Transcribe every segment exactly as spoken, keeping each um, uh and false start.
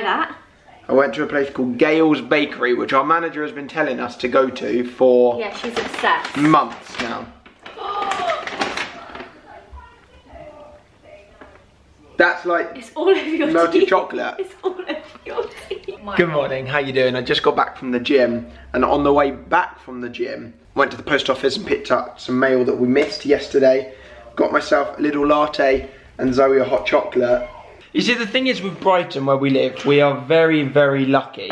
try that. I went to a place called Gail's Bakery, which our manager has been telling us to go to for yeah, she's obsessed. months now. That's like it's all over your melted teeth. chocolate. It's all over your teeth. Good morning, how you doing? I just got back from the gym, and on the way back from the gym, went to the post office and picked up some mail that we missed yesterday. Got myself a little latte and Zoe a hot chocolate. You see, the thing is with Brighton, where we live, we are very, very lucky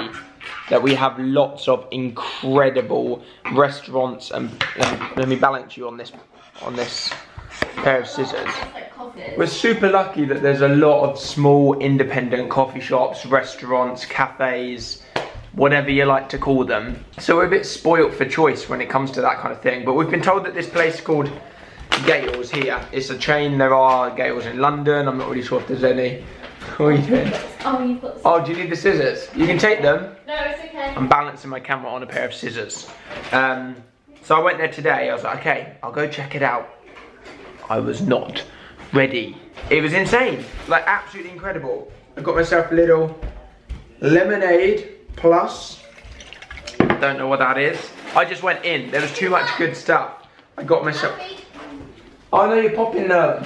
that we have lots of incredible restaurants and, and let me balance you on this on this pair of scissors. We're super lucky that there's a lot of small independent coffee shops, restaurants, cafes, whatever you like to call them. So we're a bit spoilt for choice when it comes to that kind of thing. But we've been told that this place called Gail's here. It's a chain. There are Gail's in London. I'm not really sure if there's any. What are you doing? Oh, you've got scissors. Oh, do you need the scissors? You can take them. No, it's okay. I'm balancing my camera on a pair of scissors. Um, so I went there today. I was like, okay, I'll go check it out. I was not ready. It was insane. Like, absolutely incredible. I got myself a little lemonade plus. Don't know what that is. I just went in. There was too much good stuff. I got myself... Oh no, you're popping them.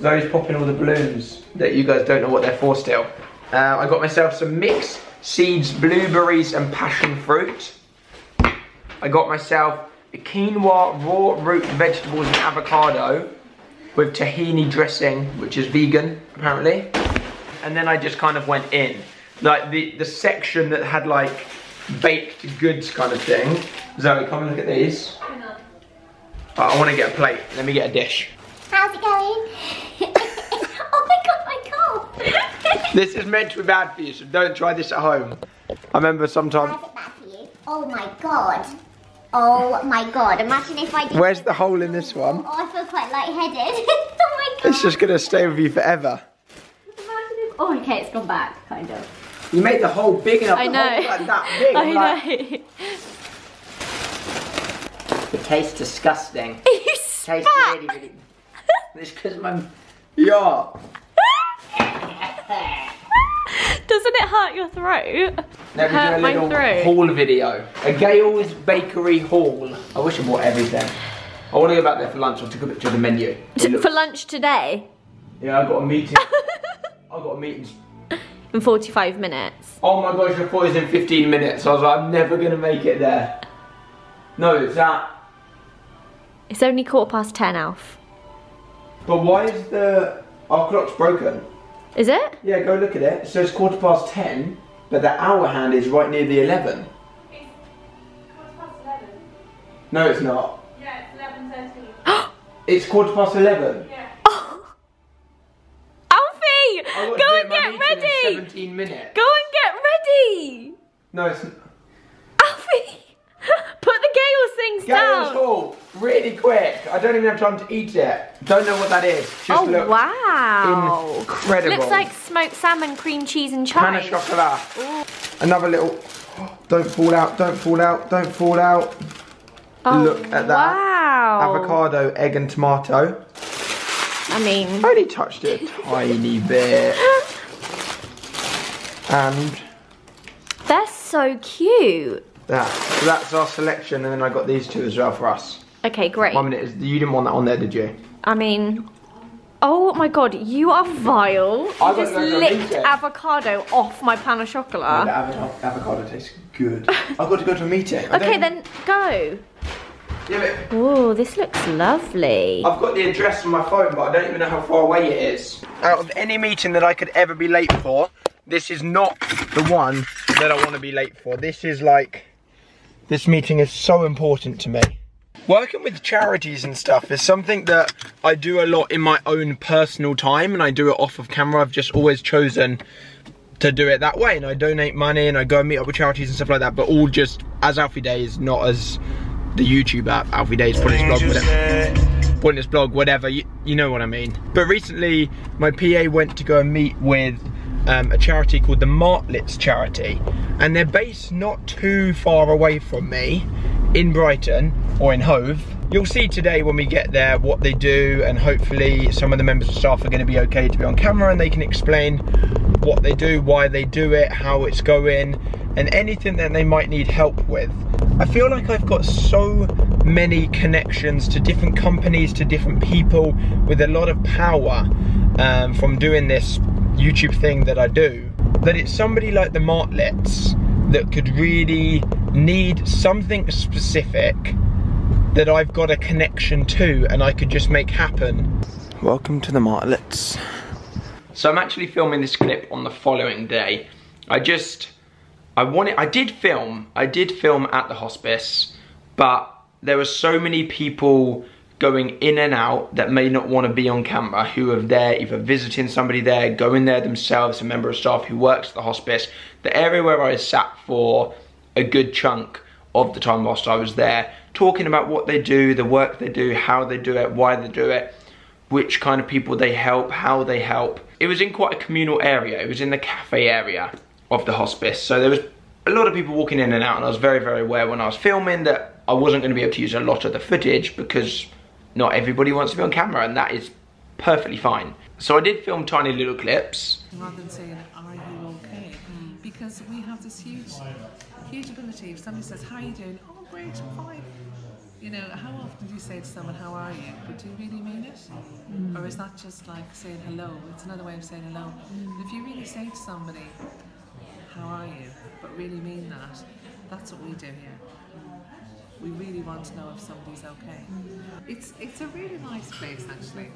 Zoe's popping all the balloons that you guys don't know what they're for still. Uh, I got myself some mixed seeds, blueberries and passion fruit. I got myself a quinoa, raw root vegetables and avocado with tahini dressing, which is vegan apparently. And then I just kind of went in. Like the, the section that had like baked goods kind of thing. Zoe, come and look at these. I want to get a plate. Let me get a dish. How's it going? Oh my god, my cold! This is meant to be bad for you, so don't try this at home. I remember sometimes... How's it bad for you? Oh my god. Oh my god. Imagine if I did... Where's the hole in this one? Oh, I feel quite lightheaded. Oh my god. It's just going to stay with you forever. Imagine if... Oh, okay, it's gone back, kind of. You made the hole big enough. I know. Like that big. I like... know. It tastes disgusting. It tastes really, really... It's because my... Yeah. Doesn't it hurt your throat? Now we're doing a little haul video. A Gail's Bakery haul. I wish I bought everything. I want to go back there for lunch. I'll take a picture of the menu. For lunch today? Yeah, I've got a meeting. I've got a meeting. In forty-five minutes. Oh my gosh, I thought it was in fifteen minutes. I was like, I'm never going to make it there. No, it's at... It's only quarter past ten, Alf. But why is the... Our clock's broken. Is it? Yeah, go look at it. So it's quarter past ten, but the hour hand is right near the eleven. It's quarter past eleven. No, it's not. Yeah, it's eleven thirteen. It's quarter past eleven. Yeah. Oh. Alfie! Go and get ready! seventeen minutes. Go and get ready! No, it's... Alfie! Put the Gail's things Gail's down. Gail's haul, really quick. I don't even have time to eat it. Don't know what that is. Just oh look wow! Incredible. Looks like smoked salmon, cream cheese, and chives. Pan of chocolate. Another little. Oh, don't fall out! Don't fall out! Don't fall out! Oh, look at that! Wow! Avocado, egg, and tomato. I mean, I only touched it a tiny bit. And they're so cute. That. So that's our selection, and then I got these two as well for us. Okay, great. One minute, you didn't want that on there, did you? I mean, oh my god, you are vile. I you just licked avocado off my pan of chocolate. No, the av avocado tastes good. I've got to go to a meeting. I okay, then go. Yeah, oh, this looks lovely. I've got the address on my phone, but I don't even know how far away it is. Out of any meeting that I could ever be late for, this is not the one that I want to be late for. This is like... This meeting is so important to me. Working with charities and stuff is something that I do a lot in my own personal time, and I do it off of camera. I've just always chosen to do it that way, and I donate money and I go and meet up with charities and stuff like that, but all just as Alfie Days, not as the YouTube app. Alfie Days, Pointless Blog, whatever. Pointless Blog, whatever, you, you know what I mean. But recently, my P A went to go and meet with Um, a charity called the Martlets charity, and they're based not too far away from me in Brighton, or in Hove. You'll see today when we get there what they do, and hopefully some of the members of staff are going to be okay to be on camera and they can explain what they do, why they do it, how it's going, and anything that they might need help with. I feel like I've got so many connections to different companies, to different people, with a lot of power um, from doing this YouTube thing that I do, that it's somebody like the Martlets that could really need something specific that I've got a connection to and I could just make happen. Welcome to the Martlets. So I'm actually filming this clip on the following day. I just, I wanted, I did film, I did film at the hospice, but there were so many people going in and out that may not want to be on camera, who are there either visiting somebody there, going there themselves, a member of staff who works at the hospice. The area where I sat for a good chunk of the time whilst I was there, talking about what they do, the work they do, how they do it, why they do it, which kind of people they help, how they help. It was in quite a communal area. It was in the cafe area of the hospice. So there was a lot of people walking in and out, and I was very, very aware when I was filming that I wasn't going to be able to use a lot of the footage because not everybody wants to be on camera, and that is perfectly fine. So I did film tiny little clips. Rather than saying, are you okay? Because we have this huge, huge ability. If somebody says, how are you doing? Oh, great, I'm fine. You know, how often do you say to someone, how are you? But do you really mean it? Mm. Or is that just like saying hello? It's another way of saying hello. Mm. If you really say to somebody, how are you? But really mean that, that's what we do here. We really want to know if somebody's okay. It's it's a really nice place, actually.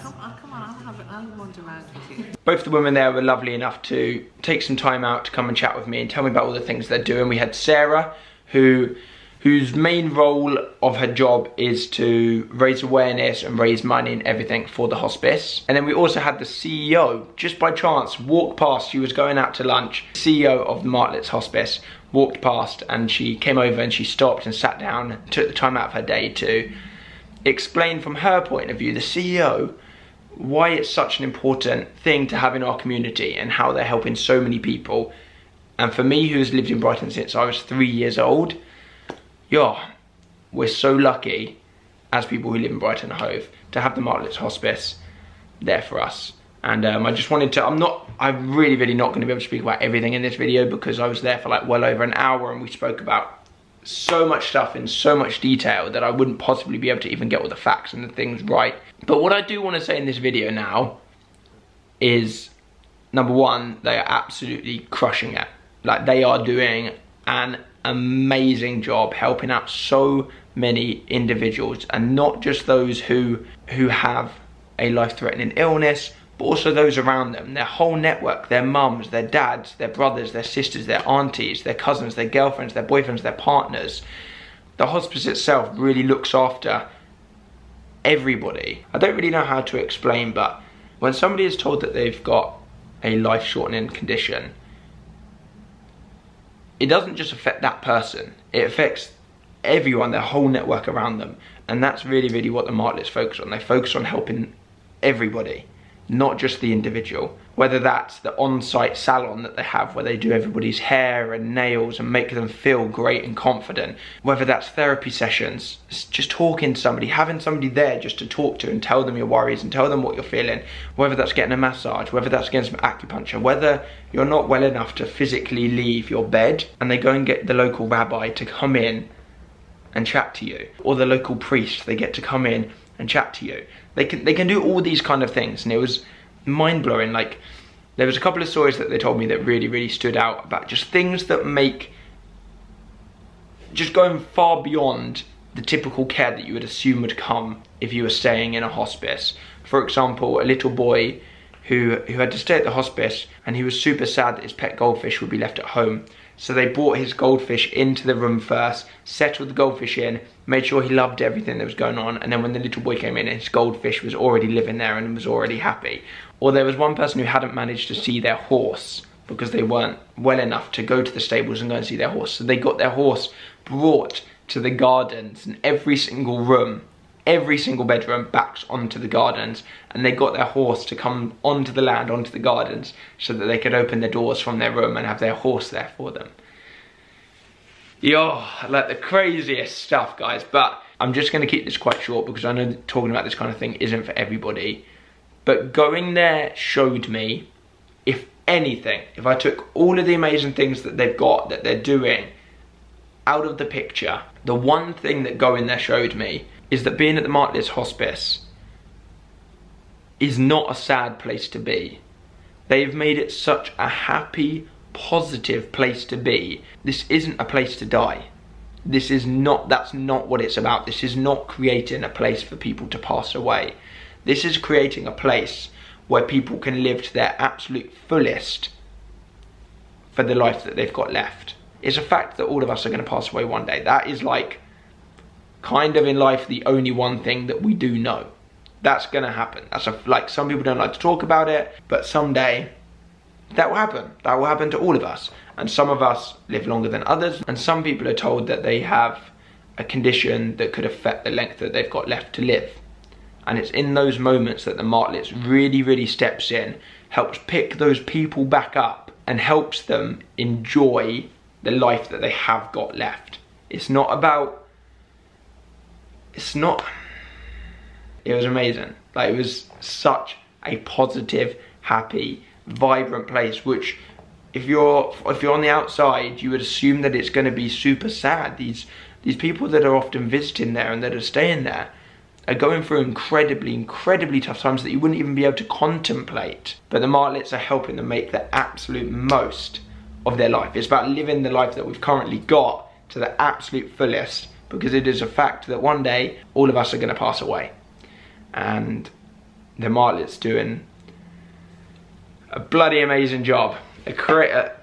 Come on, come on, I'll have it. I'll wander around with you. Both the women there were lovely enough to take some time out to come and chat with me and tell me about all the things they're doing. We had Sarah, who whose main role of her job is to raise awareness and raise money and everything for the hospice. And then we also had the C E O, just by chance, walked past. She was going out to lunch. C E O of the Martlets Hospice walked past, and she came over and she stopped and sat down, took the time out of her day to explain from her point of view, the C E O, why it's such an important thing to have in our community and how they're helping so many people. And for me, who's lived in Brighton since I was three years old, yeah, we're so lucky as people who live in Brighton and Hove to have the Martlets Hospice there for us. And um, I just wanted to, I'm not, I'm really, really not going to be able to speak about everything in this video because I was there for like well over an hour and we spoke about so much stuff in so much detail that I wouldn't possibly be able to even get all the facts and the things right. But what I do want to say in this video now is, number one, they are absolutely crushing it. Like, they are doing an amazing job helping out so many individuals, and not just those who who have a life-threatening illness, but also those around them, their whole network, their mums, their dads, their brothers, their sisters, their aunties, their cousins, their girlfriends, their boyfriends, their partners. The hospice itself really looks after everybody. I don't really know how to explain, but when somebody is told that they've got a life-shortening condition, it doesn't just affect that person, it affects everyone, their whole network around them. And that's really, really what the Martlets focus on. They focus on helping everybody, not just the individual. Whether that's the on-site salon that they have where they do everybody's hair and nails and make them feel great and confident, whether that's therapy sessions, just talking to somebody, having somebody there just to talk to and tell them your worries and tell them what you're feeling, whether that's getting a massage, whether that's getting some acupuncture, whether you're not well enough to physically leave your bed and they go and get the local rabbi to come in and chat to you, or the local priest, they get to come in and chat to you. They can they can do all these kind of things, and it was mind-blowing. Like, there was a couple of stories that they told me that really, really stood out about just things that make, just going far beyond the typical care that you would assume would come if you were staying in a hospice. For example, a little boy who who had to stay at the hospice, and he was super sad that his pet goldfish would be left at home. So they brought his goldfish into the room first, settled the goldfish in, made sure he loved everything that was going on, and then when the little boy came in, his goldfish was already living there and was already happy. Or there was one person who hadn't managed to see their horse because they weren't well enough to go to the stables and go and see their horse. So they got their horse brought to the gardens, and every single room, every single bedroom backs onto the gardens, and they got their horse to come onto the land, onto the gardens, so that they could open the doors from their room and have their horse there for them. Yo, like the craziest stuff, guys. But I'm just going to keep this quite short because I know that talking about this kind of thing isn't for everybody. But going there showed me, if anything, if I took all of the amazing things that they've got, that they're doing, out of the picture, the one thing that going there showed me is that being at the Martlets Hospice is not a sad place to be. They've made it such a happy, positive place to be. This isn't a place to die. This is not, that's not what it's about. This is not creating a place for people to pass away. This is creating a place where people can live to their absolute fullest for the life that they've got left. It's a fact that all of us are going to pass away one day. That is like, kind of in life, the only one thing that we do know. That's going to happen. That's a, like, some people don't like to talk about it, but someday that will happen. That will happen to all of us. And some of us live longer than others. And some people are told that they have a condition that could affect the length that they've got left to live. And it's in those moments that the Martlets really, really steps in, helps pick those people back up, and helps them enjoy the life that they have got left. It's not about, it's not, it was amazing. Like, it was such a positive, happy, vibrant place, which if you're, if you're on the outside, you would assume that it's going to be super sad. These, these people that are often visiting there and that are staying there are going through incredibly, incredibly tough times that you wouldn't even be able to contemplate. But the Martlets are helping them make the absolute most of their life. It's about living the life that we've currently got to the absolute fullest, because it is a fact that one day all of us are going to pass away. And the Martlets doing a bloody amazing job. A creator,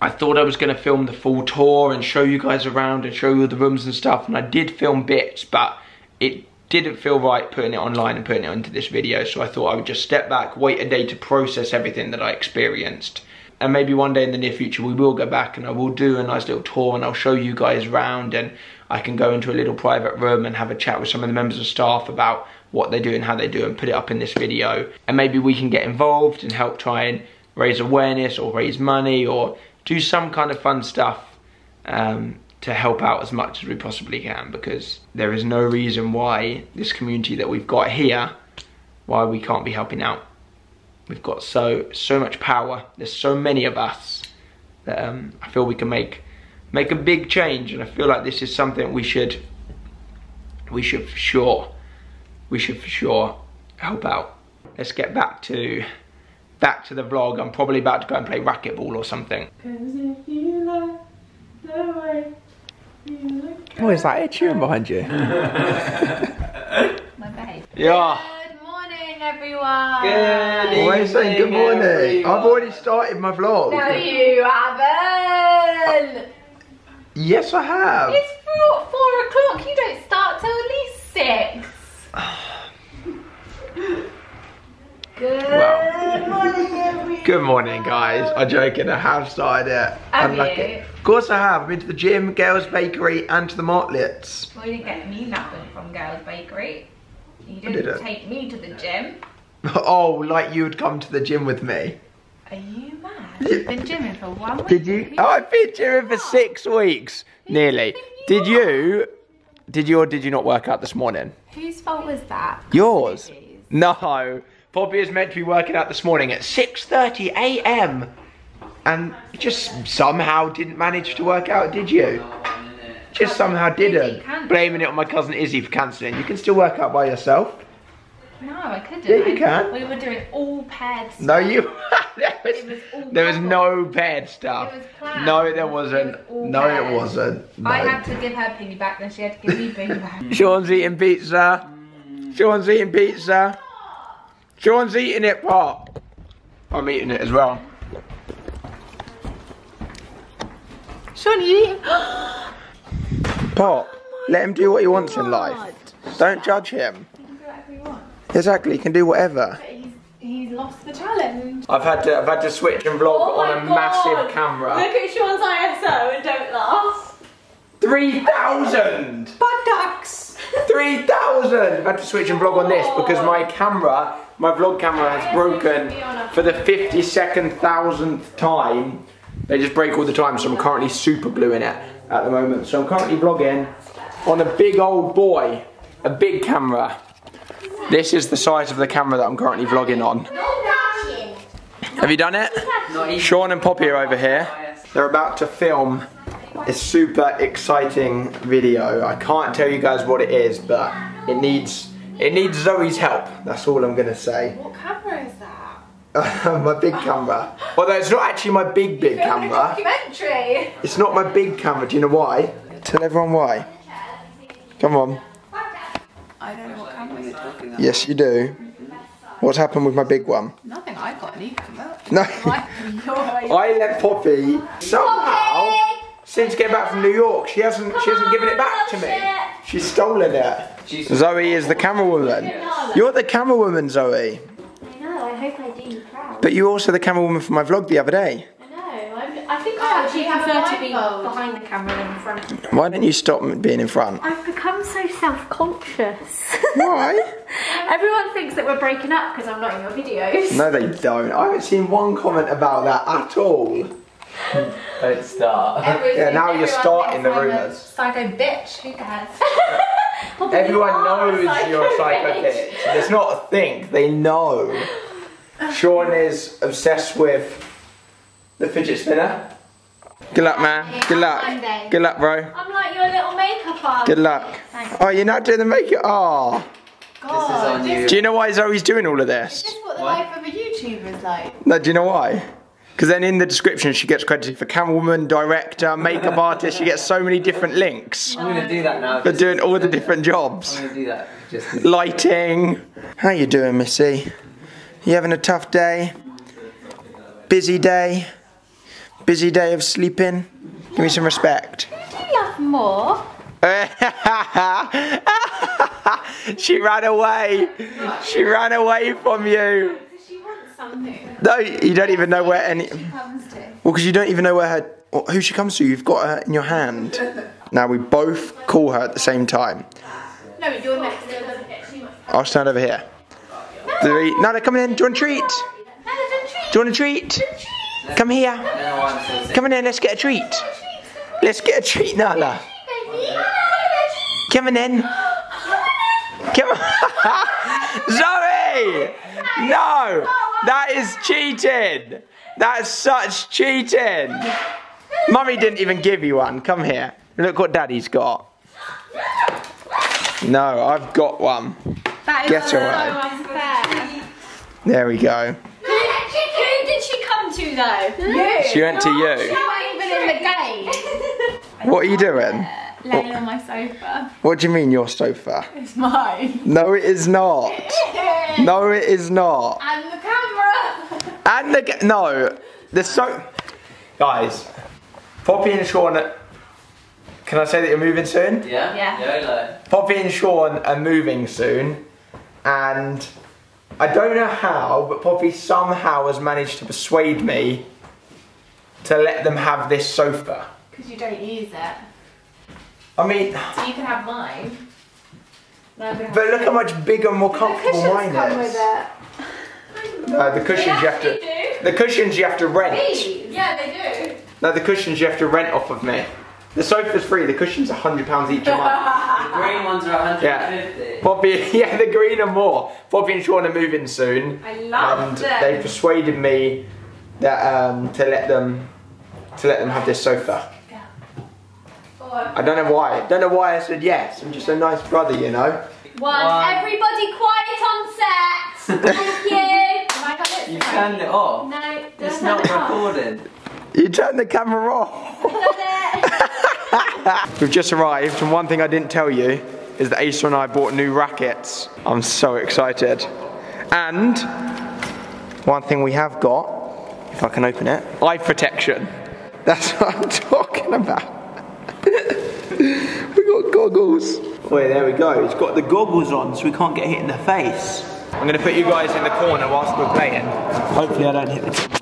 I thought I was going to film the full tour and show you guys around and show you all the rooms and stuff, and I did film bits, but it didn't feel right putting it online and putting it into this video, so I thought I would just step back, wait a day to process everything that I experienced. And maybe one day in the near future we will go back and I will do a nice little tour and I'll show you guys around, and I can go into a little private room and have a chat with some of the members of staff about what they do and how they do, and put it up in this video. And maybe we can get involved and help try and raise awareness or raise money or do some kind of fun stuff um, to help out as much as we possibly can, because there is no reason why this community that we've got here, why we can't be helping out. We've got so so much power. There's so many of us that um, I feel we can make make a big change, and I feel like this is something we should we should for sure we should for sure help out. Let's get back to back to the vlog. I'm probably about to go and play racquetball or something. Oh, is that a tune behind you? My babe. Yeah. Good morning, everyone. Good evening. Always saying good morning. Everyone. I've already started my vlog. No, you haven't. Uh, yes, I have. It's four, four o'clock. You don't start till at least six. Good well, morning, everyone. Good morning, guys. I'm joking. I have started it. Have Unlucky. You? Of course I have. I've been to the gym, Gail's Bakery, and to the Martlets. Well, you didn't get me nothing from Gail's Bakery. You didn't, didn't take me to the gym. Oh, like you would come to the gym with me. Are you mad? You've been gymming for one week. Did you? Oh, I've been gymming for six weeks, nearly. Did you? Did you or did you not work out this morning? Whose fault was that? Yours. No. Poppy is meant to be working out this morning at six thirty a m and just somehow didn't manage to work out, did you? Just somehow didn't. Blaming it on my cousin Izzy for cancelling. You can still work out by yourself. No, I couldn't. Yeah, you can. We were doing all paired stuff. No, you... there was, it was all there was no paired stuff. It was planned. No, there wasn't. It was no, paired. It wasn't. No. I had to give her piggyback, then she had to give me piggyback. Sean's eating pizza. Sean's eating pizza. Sean's eating it, Pop. I'm eating it as well. Sean, you eating? Pop, oh let him do what he wants God. in life. Don't judge him. He can do whatever he wants. Exactly, he can do whatever. But he's, he's lost the challenge. I've had to I've had to switch and vlog oh on a God. massive camera. Look at Sean's I S O and don't laugh. Three thousand. Bad ducks. three thousand! I've had to switch and vlog on this because my camera, my vlog camera has broken for the fifty-second thousandth time. They just break all the time, so I'm currently super blue in it. at the moment. So I'm currently vlogging on a big old boy, a big camera. This is the size of the camera that I'm currently vlogging on. Have you done it? Sean and Poppy are over here. They're about to film a super exciting video. I can't tell you guys what it is, but it needs it needs Zoe's help. That's all I'm gonna say. What camera is that? My big camera. Although it's not actually my big big camera. Documentary. It's not my big camera. Do you know why? Tell everyone why. Come on. I don't know what camera you're talking about. Yes, you do. What's happened with my big one? Nothing, I got an e-camera. No. I let Poppy somehow, since getting back from New York, she hasn't she hasn't given it back to me. She's stolen it. Zoe is the camera woman. You're the camera woman, Zoe. I know, I hope I do you proud. But you're also the camera woman for my vlog the other day. I know, I'm, I think I actually prefer to be behind the camera than in front. Why don't you stop being in front? I've become so self-conscious. Why? Everyone thinks that we're breaking up because I'm not in your videos. No, they don't. I haven't seen one comment about that at all. Don't start. Everyone, yeah, now you're starting the rumours. Psycho bitch, who cares? Well, everyone knows psycho you're a psycho bitch. bitch. It's not a thing, they know. Sean is obsessed with the fidget spinner. Good luck, man. Good luck. Good luck, bro. I'm like your little makeup artist. Good luck. Thanks. Oh, you're not doing the makeup? Oh. God. This is on you. Do you know why Zoe's doing all of this? Is this what the what? life of a YouTuber is like? No, do you know why? Because then in the description she gets credited for camerawoman, director, makeup artist, she gets so many different links. I'm going to do that now. For doing all the different jobs. I'm going to do that. Just lighting. How you doing, Missy? You having a tough day? Busy day? Busy day of sleeping? Give me some respect. Who do you love more? She ran away. She ran away from you. She wants something. No, you don't even know where any. She comes to. Well, because you don't even know where her. Or who she comes to. You've got her in your hand. Now we both call her at the same time. No, you're next. I'll stand over here. Nala. Three. Nala, come in. Do you want a treat? Do you want a treat? Come here. Come in, let's get a treat. Let's get a treat, Nala. Come in. Come on. Zoe! No! That is cheating! That's such cheating! Mummy didn't even give you one. Come here. Look what Daddy's got. No, I've got one. That is Get away. So there we go. Who did she come to though? You. She went to you. She wasn't even in the game. What are you doing? Laying on my sofa. What do you mean your sofa? It's mine. No, it is not. It is. No, it is not. And the camera. And the ca no, the so guys. Poppy and Sean. Are Can I say that you're moving soon? Yeah. Yeah. yeah Poppy and Sean are moving soon, and I don't know how, but Poppy somehow has managed to persuade me to let them have this sofa. Because you don't use it. I mean, so you can have mine. No, but look how much bigger and more comfortable mine is. No, the cushions you have to. The cushions you have to rent. Yeah, they do. No, the cushions you have to rent off of me. The sofa's free. The cushions are hundred pounds each a month. The green ones are one hundred and fifty. Yeah. Poppy, yeah, the green are more. Poppy and Sean are moving soon. I love them. And they persuaded me that um, to let them to let them have this sofa. I don't know why. I don't know why I said yes. I'm just a nice brother, you know. One. One. Everybody quiet on set. Thank you. You turned it off. No, it's not recorded. You turned the camera off. We've just arrived, and one thing I didn't tell you is that Asa and I bought new rackets. I'm so excited. And one thing we have got, if I can open it, eye protection. That's what I'm talking about. We got goggles. Wait, there we go. He's got the goggles on so we can't get hit in the face. I'm going to put you guys in the corner whilst we're playing. Hopefully I don't hit the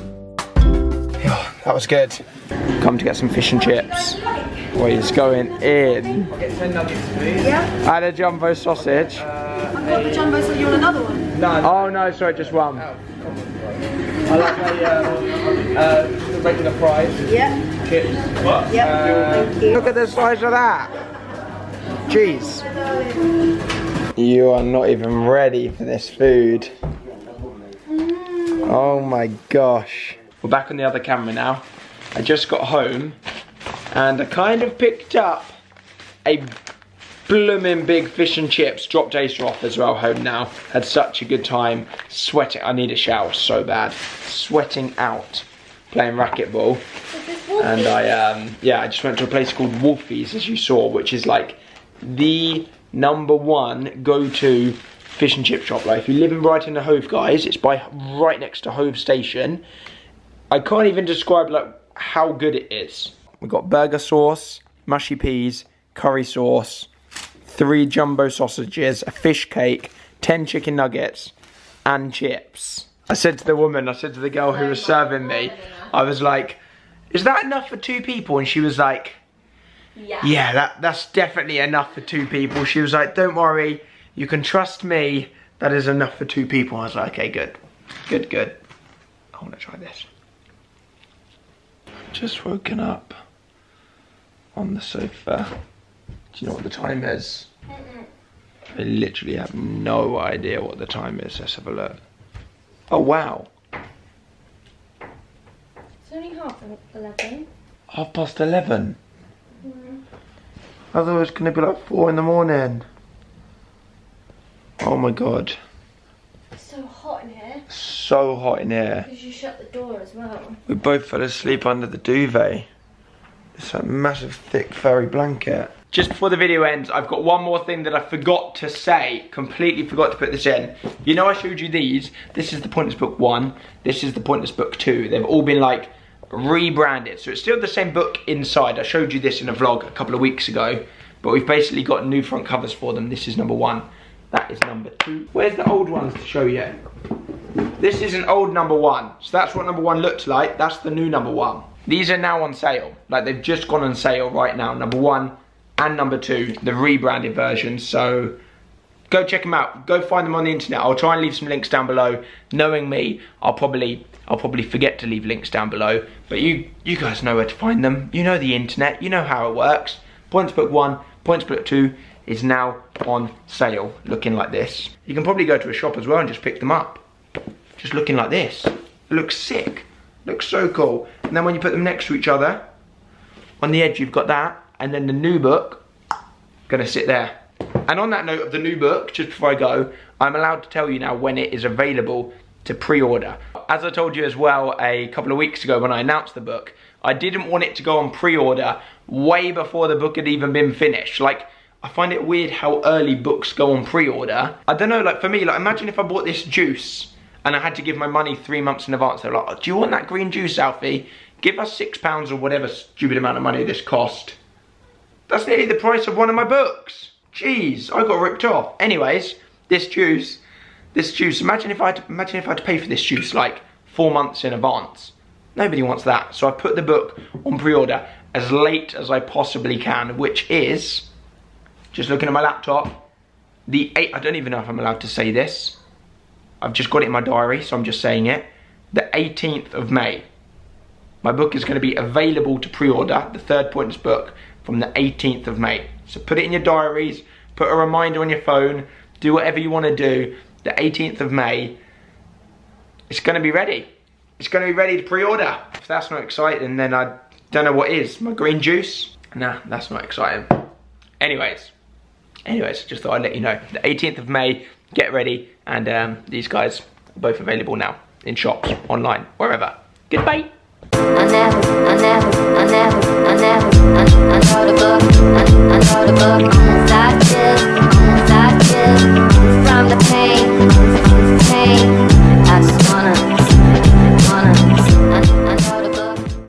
camera. That was good. Come to get some fish and chips. Well, he's going in. I'll get ten nuggets, please. Yeah. And a jumbo sausage. Uh, I've got the jumbo sausage. So you want another one? No. Oh no, sorry, just one. Oh. I like my uh, uh, the regular fries. Yeah. Kit. What? Yep. Uh, Thank you. Look at the size of that. Jeez. You are not even ready for this food. Mm. Oh my gosh. We're back on the other camera now. I just got home and I kind of picked up a blooming big fish and chips. Dropped Acer off as well home now. Had such a good time. Sweating. I need a shower so bad. Sweating out. Playing racquetball. And I, um, yeah, I just went to a place called Wolfie's, as you saw, which is like the number one go-to fish and chip shop. Like, if you live in Brighton and Hove, guys, it's by right next to Hove Station. I can't even describe like how good it is. We've got burger sauce, mushy peas, curry sauce, three jumbo sausages, a fish cake, ten chicken nuggets, and chips. I said to the woman, I said to the girl who was serving me, I was like, is that enough for two people? And she was like, yeah, yeah that, that's definitely enough for two people. She was like, don't worry, you can trust me, that is enough for two people. I was like, okay, good, good, good. I want to try this. I've just woken up on the sofa. Do you know what the time is? I literally have no idea what the time is. Let's have a look. Oh, wow. It's only half eleven. Half past eleven? Mm. I thought it was going to be like four in the morning. Oh my god. It's so hot in here. So hot in here. Because you shut the door as well. We both fell asleep under the duvet. It's that massive thick furry blanket. Just before the video ends, I've got one more thing that I forgot to say. Completely forgot to put this in. You know I showed you these. This is the Pointless Book one. This is the Pointless Book two. They've all been like rebranded. So it's still the same book inside. I showed you this in a vlog a couple of weeks ago. But we've basically got new front covers for them. This is number one. That is number two. Where's the old ones to show you? This is an old number one. So that's what number one looked like. That's the new number one. These are now on sale. Like they've just gone on sale right now. Number one. And number two, the rebranded version. So go check them out. Go find them on the internet. I'll try and leave some links down below. Knowing me, I'll probably I'll probably forget to leave links down below. But you you guys know where to find them. You know the internet. You know how it works. Pointless Book one, Pointless Book two is now on sale, looking like this. You can probably go to a shop as well and just pick them up. Just looking like this. It looks sick. It looks so cool. And then when you put them next to each other, on the edge you've got that. And then the new book, gonna sit there. And on that note of the new book, just before I go, I'm allowed to tell you now when it is available to pre-order. As I told you as well a couple of weeks ago when I announced the book, I didn't want it to go on pre-order way before the book had even been finished. Like, I find it weird how early books go on pre-order. I don't know, like for me, like imagine if I bought this juice and I had to give my money three months in advance. They're like, oh, do you want that green juice, Alfie? Give us six pounds or whatever stupid amount of money this cost. That's nearly the price of one of my books. Jeez, I got ripped off. Anyways, this juice, this juice. Imagine if I had to, imagine if I had to pay for this juice like four months in advance. Nobody wants that. So I put the book on pre-order as late as I possibly can, which is just looking at my laptop. The eight. I don't even know if I'm allowed to say this. I've just got it in my diary, so I'm just saying it. The eighteenth of May. My book is going to be available to pre-order. The third Pointless Book. From the eighteenth of May. So put it in your diaries, put a reminder on your phone, do whatever you want to do. The eighteenth of May, it's going to be ready. It's going to be ready to pre-order. If that's not exciting, then I don't know what is. My green juice? Nah, that's not exciting. Anyways, anyways, just thought I'd let you know. The eighteenth of May, get ready, and um, these guys are both available now in shops, online, wherever. Goodbye. I never, I never, I never, I never, I, I know the book, I, I know the book inside.